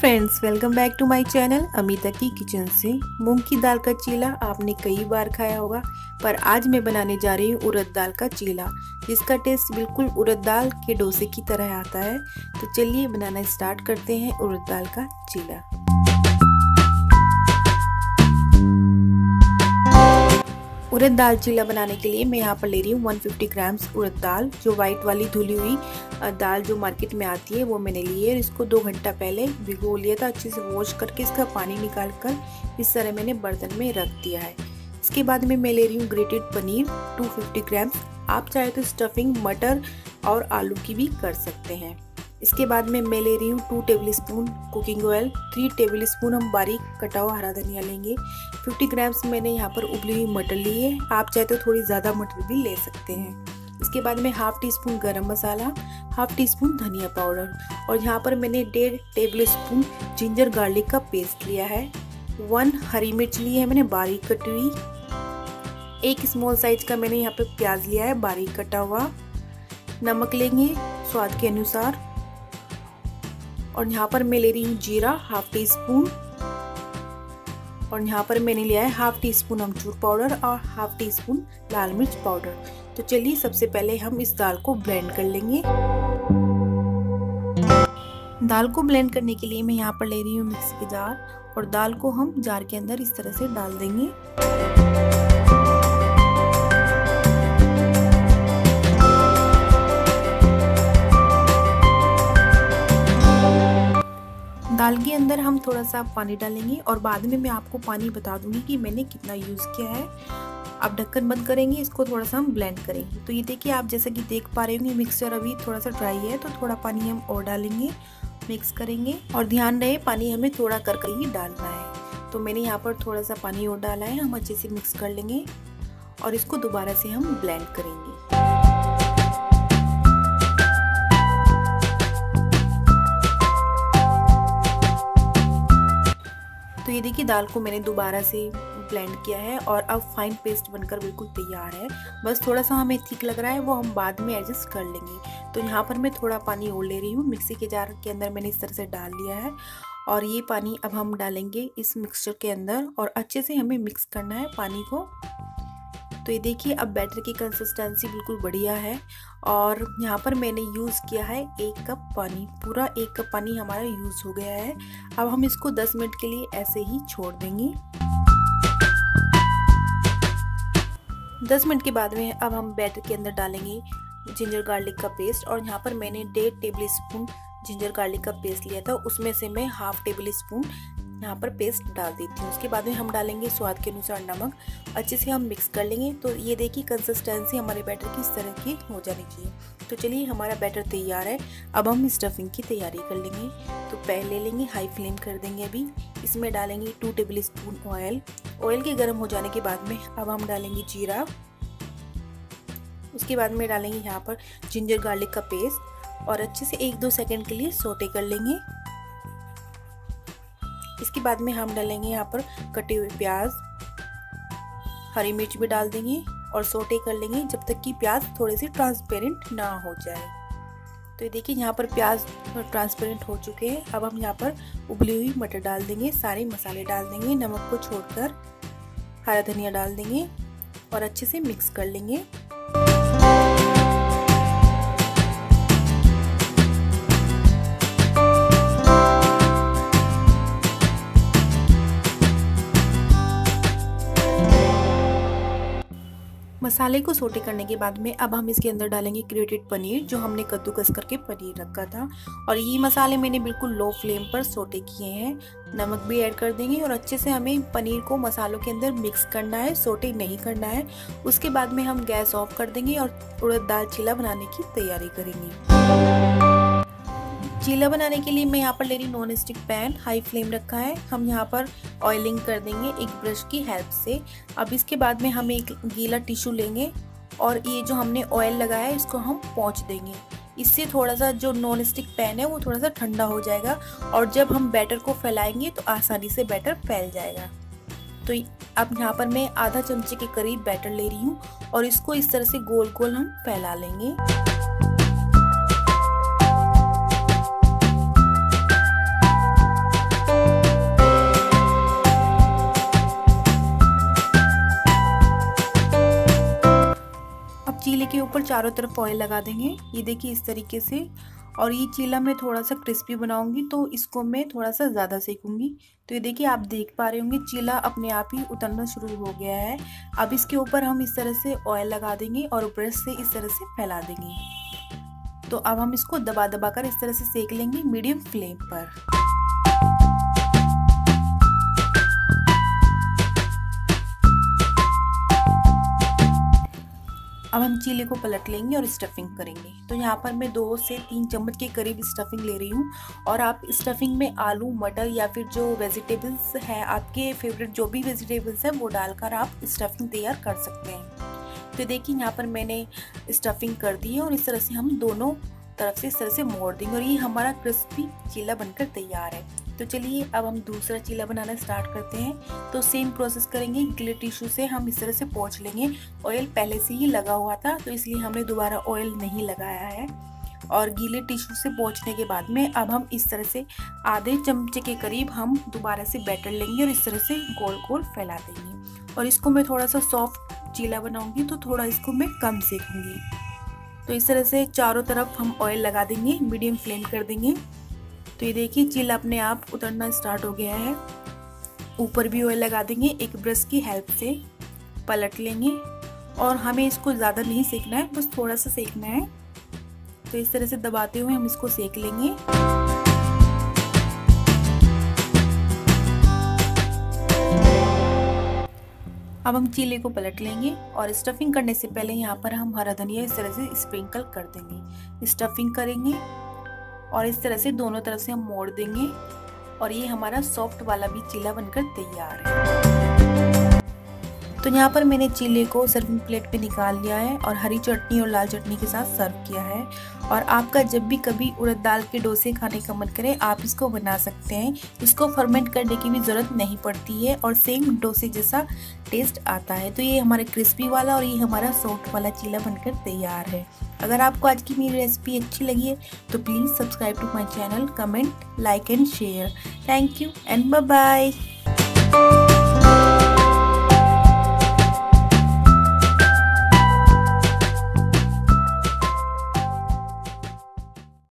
Friends, welcome back to my channel Amita की kitchen से। मूंग की दाल का चीला आपने कई बार खाया होगा, पर आज मैं बनाने जा रही हूँ उड़द दाल का चीला, जिसका टेस्ट बिल्कुल उड़द दाल के डोसे की तरह आता है। तो चलिए बनाना स्टार्ट करते हैं उड़द दाल का चीला। उड़द दाल चीला बनाने के लिए मैं यहाँ पर ले रही हूँ 150 ग्राम्स उड़द दाल, जो वाइट वाली धुली हुई दाल जो मार्केट में आती है वो मैंने ली है। इसको 2 घंटा पहले भिगो लिया था, अच्छे से वॉश करके इसका पानी निकाल कर इस तरह मैंने बर्तन में रख दिया है। इसके बाद में मैं ले रही हूँ ग्रेटेड पनीर 250 ग्राम्स। आप चाहे तो स्टफिंग मटर और आलू की भी कर सकते हैं। इसके बाद में मैं ले रही हूँ 2 टेबलस्पून कुकिंग ऑयल, 3 टेबलस्पून हम बारीक कटा हुआ हरा धनिया लेंगे। 50 ग्राम्स मैंने यहाँ पर उबली हुई मटर ली है, आप चाहे तो थोड़ी ज़्यादा मटर भी ले सकते हैं। इसके बाद में 1/2 टीस्पून गरम मसाला, 1/2 टीस्पून धनिया पाउडर, और यहाँ पर मैंने 1.5 टेबलस्पून जिंजर गार्लिक का पेस्ट लिया है। 1 हरी मिर्च ली है मैंने बारीक कटी हुई। 1 स्मॉल साइज का मैंने यहाँ पर प्याज लिया है बारीक कटा हुआ। नमक लेंगे स्वाद के अनुसार, और यहाँ पर मैं ले रही हूँ जीरा 1/2 टीस्पून, और यहाँ पर मैंने लिया है 1/2 टीस्पून अमचूर पाउडर और 1/2 टीस्पून लाल मिर्च पाउडर। तो चलिए सबसे पहले हम इस दाल को ब्लेंड कर लेंगे। दाल को ब्लेंड करने के लिए मैं यहाँ पर ले रही हूँ मिक्सी की जार, और दाल को हम जार के अंदर इस तरह से डाल देंगे। दाल के अंदर हम थोड़ा सा पानी डालेंगे, और बाद में मैं आपको पानी बता दूंगी कि मैंने कितना यूज़ किया है। आप ढक्कन बंद करेंगे, इसको थोड़ा सा हम ब्लेंड करेंगे। तो ये देखिए, आप जैसा कि देख पा रहे होंगे मिक्सचर अभी थोड़ा सा ड्राई है, तो थोड़ा पानी हम और डालेंगे, मिक्स करेंगे। और ध्यान रहे पानी हमें थोड़ा करके ही डालना है। तो मैंने यहाँ पर थोड़ा सा पानी और डाला है, हम अच्छे से मिक्स कर लेंगे और इसको दोबारा से हम ब्लेंड करेंगे। तो ये देखिए, दाल को मैंने दोबारा से ब्लेंड किया है और अब फाइन पेस्ट बनकर बिल्कुल तैयार है। बस थोड़ा सा हमें थिक लग रहा है, वो हम बाद में एडजस्ट कर लेंगे। तो यहाँ पर मैं थोड़ा पानी और ले रही हूँ, मिक्सी के जार के अंदर मैंने इस तरह से डाल लिया है, और ये पानी अब हम डालेंगे इस मिक्सचर के अंदर और अच्छे से हमें मिक्स करना है पानी को। तो ये देखिए, अब बैटर की कंसिस्टेंसी बिल्कुल बढ़िया है। और यहाँ पर मैंने यूज़ किया है 1 कप पानी, पूरा 1 कप पानी हमारा यूज़ हो गया है। अब हम इसको 10 मिनट के लिए ऐसे ही छोड़ देंगे। 10 मिनट के बाद में अब हम बैटर के अंदर डालेंगे जिंजर गार्लिक का पेस्ट, और यहाँ पर मैंने 1.5 टेबलस्पून जिंजर गार्लिक का पेस्ट लिया था, उसमें से मैं 1/2 टेबलस्पून यहाँ पर पेस्ट डाल देती हूँ। उसके बाद में हम डालेंगे स्वाद के अनुसार नमक, अच्छे से हम मिक्स कर लेंगे। तो ये देखिए, कंसिस्टेंसी हमारे बैटर की इस तरह की हो जानी चाहिए। तो चलिए, हमारा बैटर तैयार है। अब हम स्टफिंग की तैयारी कर लेंगे। तो पहले लेंगे, हाई फ्लेम कर देंगे अभी। इसमें डालेंगे 2 टेबलस्पून ऑयल। ऑयल के गर्म हो जाने के बाद में अब हम डालेंगे जीरा, उसके बाद में डालेंगे यहाँ पर जिंजर गार्लिक का पेस्ट, और अच्छे से 1-2 सेकेंड के लिए सोटे कर लेंगे। इसके बाद में हम डालेंगे यहाँ पर कटे हुए प्याज, हरी मिर्च भी डाल देंगे और सोटे कर लेंगे जब तक कि प्याज थोड़े से ट्रांसपेरेंट ना हो जाए। तो ये देखिए, यहाँ पर प्याज ट्रांसपेरेंट हो चुके हैं। अब हम यहाँ पर उबली हुई मटर डाल देंगे, सारे मसाले डाल देंगे नमक को छोड़कर, हरा धनिया डाल देंगे और अच्छे से मिक्स कर लेंगे। मसाले को सोटे करने के बाद में अब हम इसके अंदर डालेंगे ग्रेटेड पनीर, जो हमने कद्दूकस करके पनीर रखा था। और ये मसाले मैंने बिल्कुल लो फ्लेम पर सोटे किए हैं। नमक भी ऐड कर देंगे और अच्छे से हमें पनीर को मसालों के अंदर मिक्स करना है, सोटे नहीं करना है। उसके बाद में हम गैस ऑफ कर देंगे और उड़द दाल चीला बनाने की तैयारी करेंगे। चीला बनाने के लिए मैं यहाँ पर ले रही non stick pan, high flame रखा है। हम यहाँ पर ऑयलिंग कर देंगे एक ब्रश की हेल्प से। अब इसके बाद में हम एक गीला टिश्यू लेंगे और ये जो हमने ऑयल लगाया है इसको हम पोंछ देंगे। इससे थोड़ा सा जो नॉन स्टिक पैन है वो थोड़ा सा ठंडा हो जाएगा, और जब हम बैटर को फैलाएंगे तो आसानी से बैटर फैल जाएगा। तो अब यहाँ पर मैं आधा चमचे के करीब बैटर ले रही हूँ और इसको इस तरह से गोल गोल हम फैला लेंगे। ऊपर चारों तरफ ऑयल लगा देंगे, ये देखिए इस तरीके से। और ये चीला मैं थोड़ा सा क्रिस्पी बनाऊंगी तो इसको मैं थोड़ा सा ज़्यादा सेकूंगी। तो ये देखिए आप देख पा रहे होंगे चीला अपने आप ही उतरना शुरू हो गया है। अब इसके ऊपर हम इस तरह से ऑयल लगा देंगे और ऊपर से इस तरह से फैला देंगे। तो अब हम इसको दबा दबा कर इस तरह से सेक लेंगे मीडियम फ्लेम पर। अब हम चीले को पलट लेंगे और स्टफिंग करेंगे। तो यहाँ पर मैं 2 से 3 चम्मच के करीब स्टफिंग ले रही हूँ। और आप स्टफिंग में आलू, मटर या फिर जो वेजिटेबल्स है, आपके फेवरेट जो भी वेजिटेबल्स है वो डालकर आप स्टफिंग तैयार कर सकते हैं। तो देखिए यहाँ पर मैंने स्टफिंग कर दी है और इस तरह से हम दोनों तरफ से इस तरह से मोड़ देंगे और ये हमारा क्रिस्पी चीला बनकर तैयार है। तो चलिए अब हम दूसरा चीला बनाना स्टार्ट करते हैं। तो सेम प्रोसेस करेंगे, गिले टिश्यू से हम इस तरह से पोंछ लेंगे। ऑयल पहले से ही लगा हुआ था तो इसलिए हमने दोबारा ऑयल नहीं लगाया है। और गीले टिश्यू से पोंछने के बाद में अब हम इस तरह से आधे चमचे के करीब हम दोबारा से बैटर लेंगे और इस तरह से गोल गोल फैला देंगे। और इसको मैं थोड़ा सा सॉफ्ट चीला बनाऊँगी तो थोड़ा इसको मैं कम सेकूँगी। तो इस तरह से चारों तरफ हम ऑयल लगा देंगे, मीडियम फ्लेम कर देंगे। तो ये देखिए चीला अपने आप उतरना स्टार्ट हो गया है। ऊपर भी ऑयल लगा देंगे, एक ब्रश की हेल्प से पलट लेंगे। और हमें इसको ज़्यादा नहीं सेकना है, बस थोड़ा सा सेकना है। तो इस तरह से दबाते हुए हम इसको सेक लेंगे। अब हम चीले को पलट लेंगे और स्टफिंग करने से पहले यहाँ पर हम हरा धनिया इस तरह से स्प्रिंकल कर देंगे। स्टफिंग करेंगे और इस तरह से दोनों तरफ से हम मोड़ देंगे और ये हमारा सॉफ्ट वाला भी चीला बनकर तैयार है। तो यहाँ पर मैंने चीले को सर्विंग प्लेट पे निकाल लिया है और हरी चटनी और लाल चटनी के साथ सर्व किया है। और आपका जब भी कभी उड़द दाल के डोसे खाने का मन करे आप इसको बना सकते हैं। इसको फर्मेंट करने की भी ज़रूरत नहीं पड़ती है और सेम डोसे जैसा टेस्ट आता है। तो ये हमारा क्रिस्पी वाला और ये हमारा सॉफ्ट वाला चीला बनकर तैयार है। अगर आपको आज की मेरी रेसिपी अच्छी लगी है तो please subscribe to my channel, comment, like and share. Thank you and bye bye.